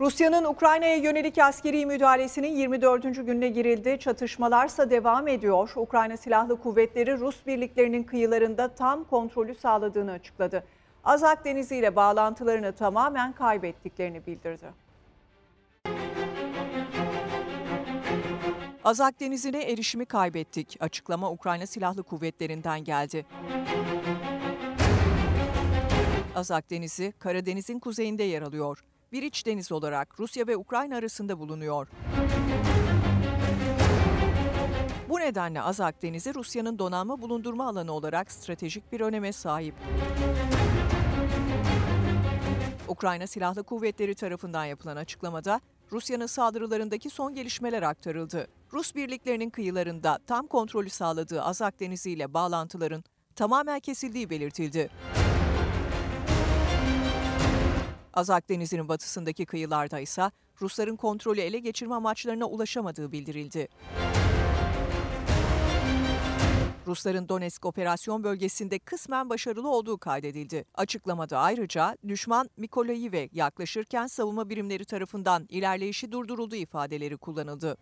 Rusya'nın Ukrayna'ya yönelik askeri müdahalesinin 24. gününe girildi. Çatışmalarsa devam ediyor. Ukrayna Silahlı Kuvvetleri Rus birliklerinin kıyılarında tam kontrolü sağladığını açıkladı. Azak Denizi ile bağlantılarını tamamen kaybettiklerini bildirdi. Azak Denizi'ne erişimi kaybettik. Açıklama Ukrayna Silahlı Kuvvetleri'nden geldi. Azak Denizi, Karadeniz'in kuzeyinde yer alıyor. Bir iç deniz olarak Rusya ve Ukrayna arasında bulunuyor. Bu nedenle Azak Denizi Rusya'nın donanma bulundurma alanı olarak stratejik bir öneme sahip. Ukrayna Silahlı Kuvvetleri tarafından yapılan açıklamada Rusya'nın saldırılarındaki son gelişmeler aktarıldı. Rus birliklerinin kıyılarında tam kontrolü sağladığı Azak Denizi ile bağlantıların tamamen kesildiği belirtildi. Azak Denizi'nin batısındaki kıyılarda ise Rusların kontrolü ele geçirme amaçlarına ulaşamadığı bildirildi. Rusların Donetsk Operasyon Bölgesi'nde kısmen başarılı olduğu kaydedildi. Açıklamada ayrıca düşman Mikolayi'ye yaklaşırken savunma birimleri tarafından ilerleyişi durdurulduğu ifadeleri kullanıldı.